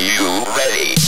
you ready?